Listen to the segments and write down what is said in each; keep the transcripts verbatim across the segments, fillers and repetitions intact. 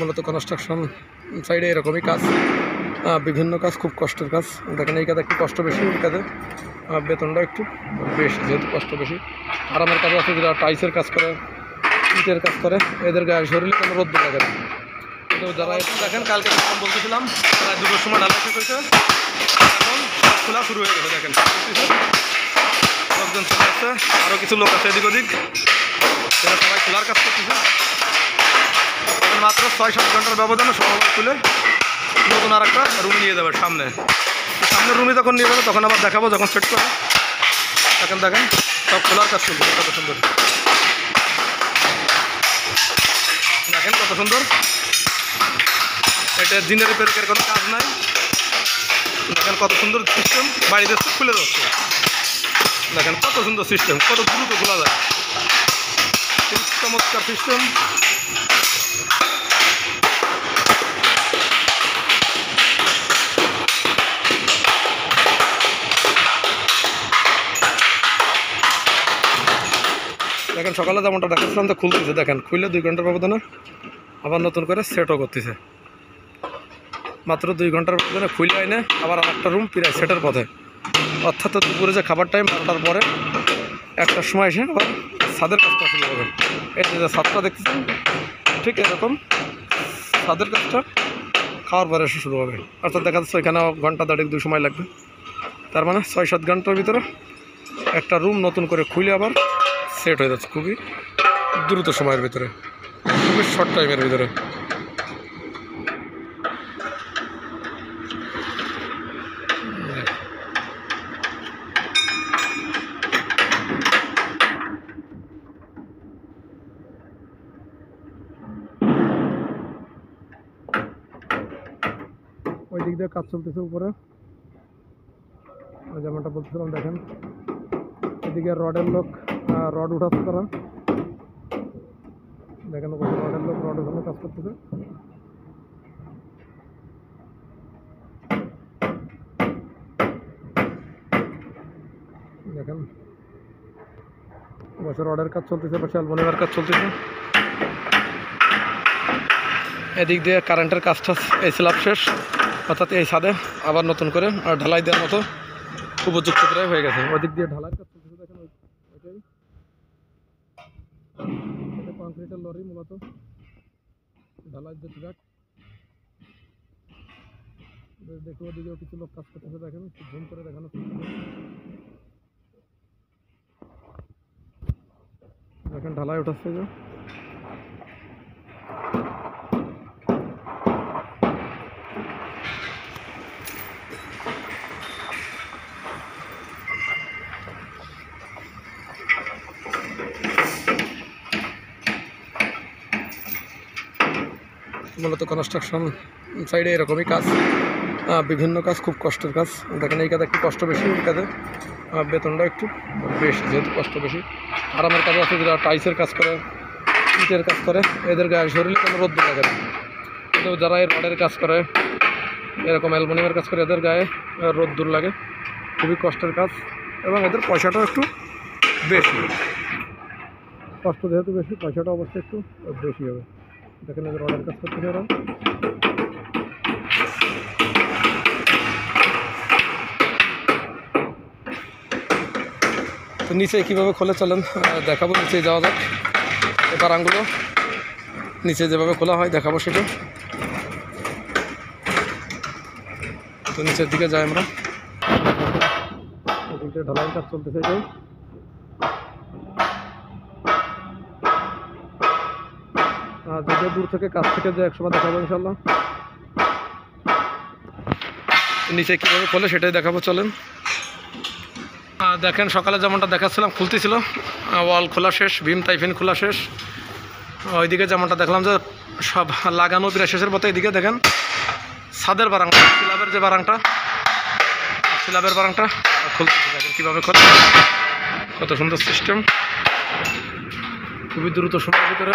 মূলত কনস্ট্রাকশন সাইডে এরকমই কাজ, বিভিন্ন কাজ, খুব কষ্টের কাজ। দেখেন এই কাজে একটু কষ্ট বেশি, এই কাজে বেতনটা একটু বেশি যেহেতু কষ্ট বেশি। আর আমার কাজে আছে যারা টাইসের কাজ করে, ইটের কাজ করে, এদের গায়ে শরীরে কোনো রোদ লাগে না। তো যারা দেখেন কালকে বলতেছিলাম প্রায় দুটোর সময় ঢালা শেষ হয়েছে, এখন খোলা শুরু হয়ে গেছে। দেখেন লোকজন চলে আসছে, আরও কিছু লোক আছে এদিক ওদিক, এরা সবাই খোলার কাজ করতেছে। মাত্র ছয় সাত ঘন্টার ব্যবধানে সবাই খুলে নতুন আর একটা রুম নিয়ে যাবে সামনে। সামনের রুমে যখন নিয়ে যাবে তখন আবার দেখাবো, যখন সেট করে তখন দেখেন সব খোলার কাজ চলবে। কত সুন্দর দেখেন, কত সুন্দর। এটা জিনের রিপেয়ারের কোনো কাজ নাই। দেখেন কত সুন্দর সিস্টেম, বাড়িতে খুলে যাচ্ছে। দেখেন কত সুন্দর সিস্টেম, কত দ্রুত খোলা যায়, চমৎকার সিস্টেম। দেখেন সকালে যেমনটা দেখাচ্ছিলাম তো খুলতেছে, দেখেন খুলে দুই ঘন্টার ব্যবধানে আবার নতুন করে সেটও করতেছে। মাত্র দুই ঘন্টার ব্যবধানে খুলে আইনে আবার আরেকটা রুম প্রায় সেটের পথে, অর্থাৎ দুপুরে যে খাবার টাইম বারোটার পরে একটার সময় এসে আবার ছাদের কাজটা শুরু করবেন। এই যে ছাদটা দেখতেছেন, ঠিক এরকম ছাদের কাজটা খাওয়ার পরে এসে শুরু হবে। অর্থাৎ দেখা যাচ্ছে এখানে ঘন্টা দাঁড়িয়ে দুই সময় লাগবে, তার মানে ছয় সাত ঘন্টার ভিতরে একটা রুম নতুন করে খুলে আবার সেট হয়ে যাচ্ছে খুবই দ্রুত সময়ের ভিতরে, খুবই শর্ট টাইমের ভিতরে। ওই দিক দিয়ে কাজ চলতেছে উপরে, ওই যেমনটা বলছিলাম। দেখেন এদিকে রডের লোক রড উঠাচ্ছে তারা, দেখেন রডের লোক রড উঠানো কাজ করতেছে। দেখেন বসে রডের কাজ চলতেছে, বসে আলমোনিয়ামের কাজ চলতেছে। এদিক দিয়ে কারেন্টের কাজটা এই স্ল্যাব শেষ, অর্থাৎ এই ছাদে আবার নতুন করে আর ঢালাই দেওয়ার মতো উপযুক্ত প্রায় হয়ে গেছে। ওদিক দিয়ে ঢালাই কাজ চলতেছে। দেখেন ওইটাই এটা কংক্রিটের লরি, মূলত ঢালাই যে ট্রাক। দেখো ওদিকেও কিছু লোক কাজ করতেছে, দেখেন জুম করে দেখানো। দেখেন ঢালাই উঠাচ্ছে যে, মূলত কনস্ট্রাকশন সাইডে এরকমই কাজ, বিভিন্ন কাজ, খুব কষ্টের কাজ। দেখেন এই কাজে একটু কষ্ট বেশি, এই কাজে বেতনটা একটু বেশি যেহেতু কষ্ট বেশি। আর আমার কাজে আছে যারা টাইসের কাজ করে, ইটের কাজ করে, এদের গায়ে শরীরে কোনো রোদ লাগে না। কিন্তু যারা এই রডের কাজ করে, এরকম অ্যালমোনিয়ামের কাজ করে, এদের গায়ে রোদ্দুর লাগে, খুবই কষ্টের কাজ। এবং এদের পয়সাটাও একটু বেশি, কষ্ট যেহেতু বেশি পয়সাটা অবশ্যই একটু বেশি হবে। দেখেন এদের অর্ডার কাজ করতে হবে। তো নিচে কীভাবে খোলা চলেন দেখাবো, নিচে যাওয়া যাক। এবার আঙুলো নিচে যেভাবে খোলা হয় দেখাবো সেটা। তো নিচের দিকে যাই আমরা, ঢালাই কাজ চলতেছে। এটাই যদিও দূর থেকে, কাছ থেকে যে একসময় দেখাবো ইনশাল্লাহ। নিচে কীভাবে খোলে সেটাই দেখাবো, চলেন। দেখেন সকালে যেমনটা দেখাচ্ছিলাম খুলতেছিল, ওয়াল খোলা শেষ, ভীম টাইফিন খোলা শেষ। ওইদিকে যেমনটা দেখলাম যে সব লাগানো প্রায় শেষের পথে। এদিকে দেখেন ছাদের বারাংটা, স্ল্যাবের যে বারাংটা, স্ল্যাবের বারাংটা খুলতেছে। দেখেন কীভাবে খোলে, কত সুন্দর সিস্টেম, খুবই দ্রুত সময়ের ভিতরে।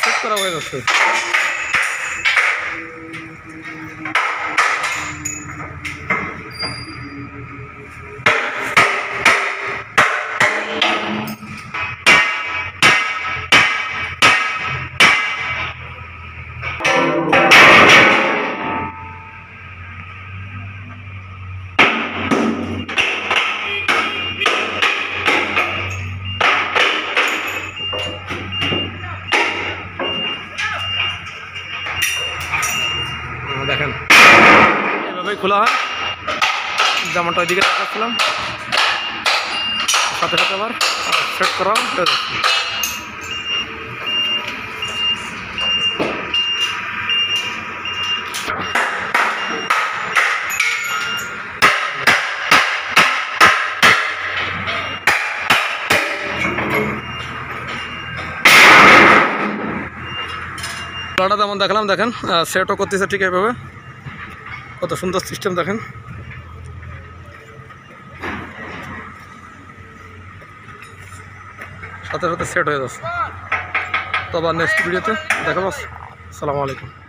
সেট করা হয়ে যাচ্ছে। দেখেন এভাবেই খোলা হয়, জামাটা ওইদিকে রাখাচ্ছিলাম, সাথে সাথে আবার সেট করা যাচ্ছে। খোলাটা যেমন দেখালাম দেখেন সেটও করতেছে ঠিক এইভাবে, কত সুন্দর সিস্টেম দেখেন। সাথে সাথে সেট হয়ে যাচ্ছে। তো আবার নেক্সট ভিডিওতে দেখাবো। আসসালামু আলাইকুম।